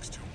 621.